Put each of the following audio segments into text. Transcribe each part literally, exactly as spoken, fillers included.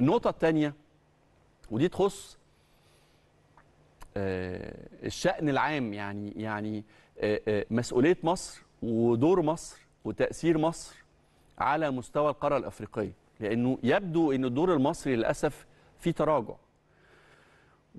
النقطة الثانية ودي تخص الشأن العام، يعني يعني مسؤولية مصر ودور مصر وتأثير مصر على مستوى القارة الأفريقية، لأنه يبدو أن الدور المصري للأسف فيه تراجع.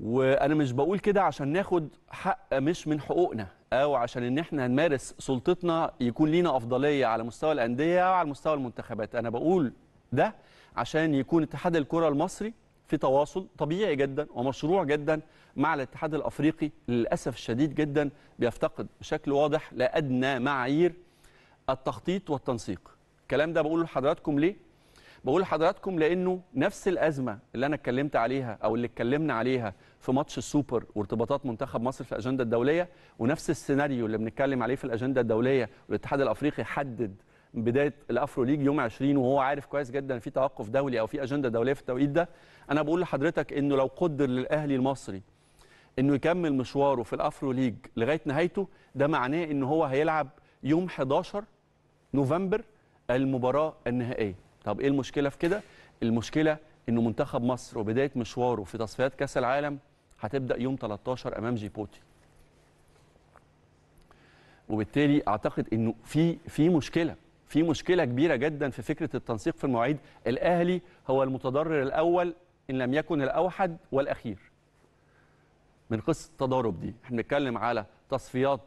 وأنا مش بقول كده عشان ناخد حق مش من حقوقنا أو عشان إن إحنا هنمارس سلطتنا يكون لينا أفضلية على مستوى الأندية أو على مستوى المنتخبات، أنا بقول ده عشان يكون اتحاد الكرة المصري في تواصل طبيعي جدا ومشروع جدا مع الاتحاد الأفريقي للأسف الشديد جدا بيفتقد بشكل واضح لأدنى معايير التخطيط والتنسيق. الكلام ده بقوله لحضراتكم ليه؟ بقول لحضراتكم لأنه نفس الأزمة اللي أنا اتكلمت عليها أو اللي اتكلمنا عليها في ماتش السوبر وارتباطات منتخب مصر في الأجندة الدولية، ونفس السيناريو اللي بنتكلم عليه في الأجندة الدولية والاتحاد الأفريقي حدد بداية الأفرو ليج يوم عشرين وهو عارف كويس جدا في توقف دولي أو في أجندة دولية في التوقيت ده. أنا بقول لحضرتك إنه لو قدر للأهلي المصري إنه يكمل مشواره في الأفرو ليج لغاية نهايته، ده معناه إنه هو هيلعب يوم حداشر نوفمبر المباراة النهائية. طب إيه المشكلة في كده؟ المشكلة إنه منتخب مصر وبداية مشواره في تصفيات كأس العالم هتبدأ يوم تلتاشر أمام جيبوتي، وبالتالي أعتقد إنه في في مشكلة في مشكلة كبيرة جدا في فكرة التنسيق في المواعيد. الأهلي هو المتضرر الأول إن لم يكن الأوحد والأخير من قصة التضارب دي. إحنا بنتكلم على تصفيات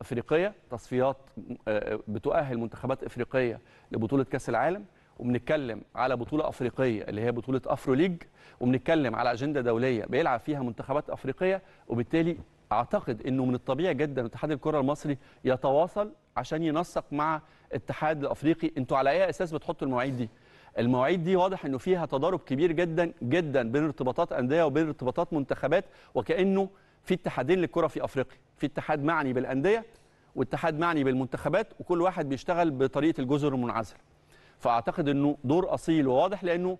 أفريقية، تصفيات بتؤهل منتخبات أفريقية لبطولة كأس العالم، وبنتكلم على بطولة أفريقية اللي هي بطولة أفرو ليج، وبنتكلم على أجندة دولية بيلعب فيها منتخبات أفريقية. وبالتالي أعتقد إنه من الطبيعي جدا اتحاد الكرة المصري يتواصل عشان ينسق مع الاتحاد الأفريقي. أنتوا على أي أساس بتحطوا المواعيد دي؟ المواعيد دي واضح إنه فيها تضارب كبير جدا جدا بين ارتباطات أندية وبين ارتباطات منتخبات، وكأنه في اتحادين للكرة في أفريقيا، في اتحاد معني بالأندية واتحاد معني بالمنتخبات، وكل واحد بيشتغل بطريقة الجزر المنعزلة. فأعتقد أنه دور أصيل وواضح، لأنه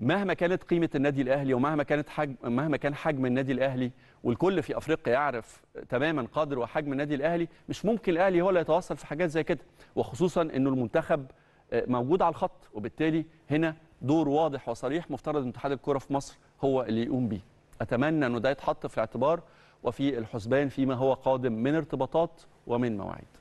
مهما كانت قيمة النادي الأهلي ومهما كانت حجم مهما كان حجم النادي الأهلي، والكل في أفريقيا يعرف تماما قدر وحجم النادي الأهلي، مش ممكن الأهلي هو اللي يتواصل في حاجات زي كده، وخصوصا أنه المنتخب موجود على الخط. وبالتالي هنا دور واضح وصريح مفترض أن اتحاد الكرة في مصر هو اللي يقوم بيه. أتمنى أنه ده يتحط في الاعتبار وفي الحسبان فيما هو قادم من ارتباطات ومن مواعيد.